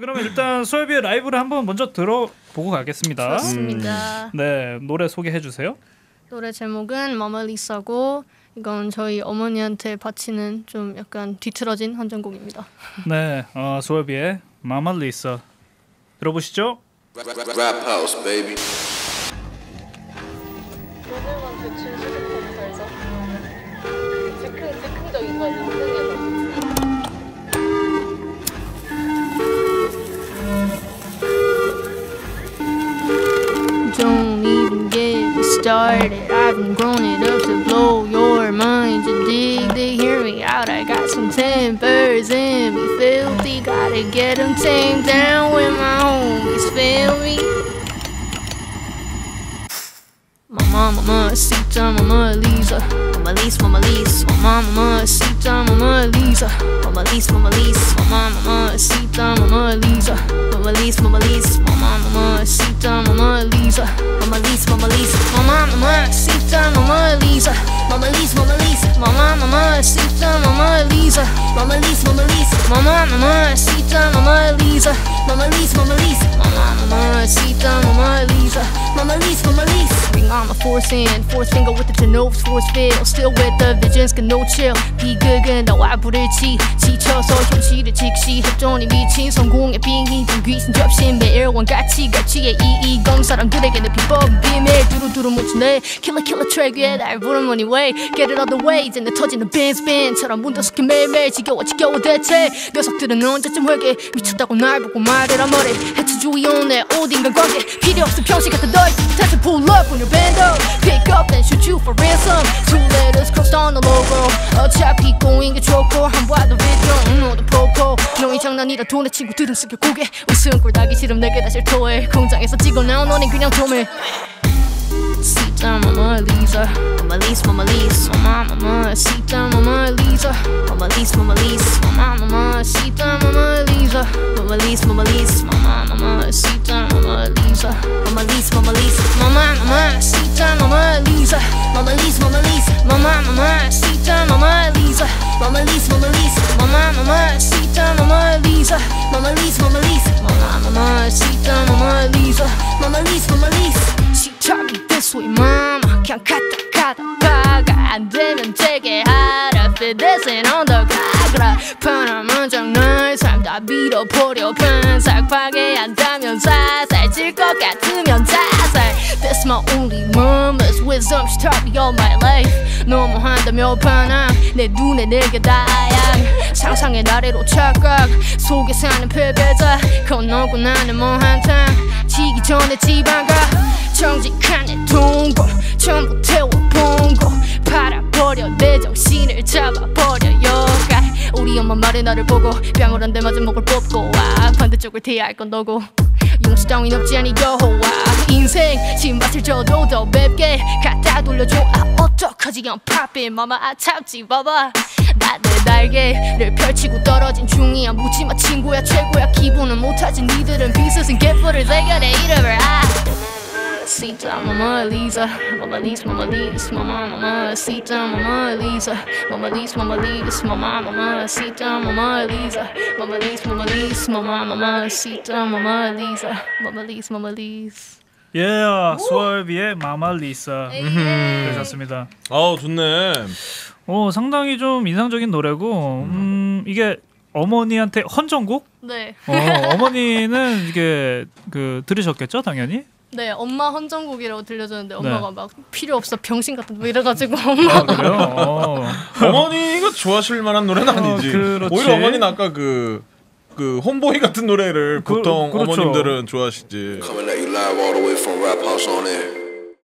그러면 일단 소유비의 라이브를 한번 먼저 들어보고 가겠습니다. 그렇습니다. 네, 노래 소개해 주세요. 노래 제목은 Mama Lisa고 이건 저희 어머니한테 바치는 좀 약간 뒤틀어진 헌정곡입니다. 네, 소유비의 Mama Lisa 들어보시죠. Rap house, baby. 오늘만 대충 시작부터 달자. 즉흥적인 거 아니야? Don't even get me started. I've been grown it up to blow your mind. You dig? They hear me out. I got some tempers in me, filthy. Gotta get them tamed down with my homies. Feel me? Mama Sita, Mama Lisa, Mama Lisa, Mama Lisa, Mama Sita, Mama Lisa, Mama Lisa, Mama Lisa, Mama Sita, Mama Lisa, Mama Lisa, Mama Lisa, Mama Sita, Mama Lisa, Mama Lisa, Mama Lisa, Mama Sita, Mama Lisa, Mama Lisa, Mama Lisa, Mama Sita, Mama Lisa, Mama Lisa, Mama Lisa, Mama Sita, Mama Lisa, Mama Lisa, Mama Lisa, Mama Sita, Mama Lisa, Mama Lisa, Mama Lisa. Force in, fourth finger with the Genove's force field. Still with the visions, can no chill. 비극은 나와 부딪히 지쳐서 현실을 직시 협정이 미친 성공의 빙의 등 귀신 접신 매일원 같이 가치의 이이공 사람들에게는 비법 비밀 두루두루 묻히네 Killer Killer 트랙 위에 날 부른 money way Get it all the way 이제 내 터지는 빈스빈처럼 문더스킨 매일매일 지겨워 대체 녀석들은 언제쯤 회개 미쳤다고 날 보고 말해라 머리 해치주의 온내 어딘가 관계 필요 없어 평시 같은 너희 다시 pull up on your bando Pick up and shoot you for ransom Two letters crossed on the logo 어차피 꼬인 게 좋고 한 봐도 비중 너도 보고 너희 장난이라 돈의 친구들은 숙여 고개 웃음 꼴다기 싫음 내게 다 실토해 공장에서 찍어 나온 너는 그냥 조밀 Sita, Mama Lisa, Mama Lisa, Mama Lisa, Mama Sita, Mama Lisa, Mama Lisa, Mama Lisa, Mama Sita, Mama Lisa, Mama Lisa, Mama Lisa, Mama Sita, Mama Lisa, Mama Lisa, Mama Lisa, Mama Sita, Mama Lisa, Mama Lisa, Mama Lisa, Mama Sita, Mama Lisa, Mama Lisa, Mama Lisa, Mama Sita, Mama Lisa, Mama Lisa, Mama Lisa, Mama Sita, Mama Lisa, Mama Lisa, Mama Lisa. She taught me this way, mama. Can't cut the cut. 안 되면 되게 하라. Fit this in on the 가그라. 편한 문장 널 삶 다 밀어버려. 반삭 파괴한다면 자살. 질 것 같으면 자살. That's my only mama's wisdom. She taught me all my life. 너무한다며 반항. 내 눈에 내게 다양. 상상의 나래로 착각. 속에 사는 패배자. 건너고 나는 먼 한탕. 지기 전에 지방가. 정직한 내 동굴 전부 태워본 곳 팔아버려 내 정신을 잡아버려 여가 우리 엄마 말에 나를 보고 뺨을 한 대 맞은 목을 뽑고 와 반대쪽을 대할 건 너고 용서 따윈 없지 않니 여호와 인생 신밭을 져도 더 맵게 갖다 돌려줘 아 어떡하지 I'm poppin' mama I 참지 봐봐 나의 날개를 펼치고 떨어진 중이야 묻지마 친구야 최고야 기분은 못하지 니들은 비슷한 개뿔을 새겨 내 이름을 아 Sita, Mama Lisa, Mama Lisa, Mama Lisa, Mama Sita, Mama Lisa, Mama Lisa, Mama Lisa, Mama Sita, Mama Lisa, Mama Lisa, Mama Lisa, Mama Sita, Mama Lisa, Mama Lisa, Mama Lisa. 예, 소유비의 Mama Lisa 들으셨습니다. 아, 좋네. 상당히 좀 인상적인 노래고, 이게. 어머니한테 헌정곡? 네. 어머니는 이게 들으셨겠죠, 당연히? 네, 엄마 헌정곡이라고 들려줬는데 엄마가 네. 막 필요 없어 병신 같은 뭐 이래가지고 엄마가. 아, 그래요? 어머니가 좋아하실 만한 노래는 아니지. 그렇지. 오히려 어머니는 아까 그 홈보이 같은 노래를 보통 그렇죠. 어머님들은 좋아하시지. Coming at you live all the way from Rap House on Air.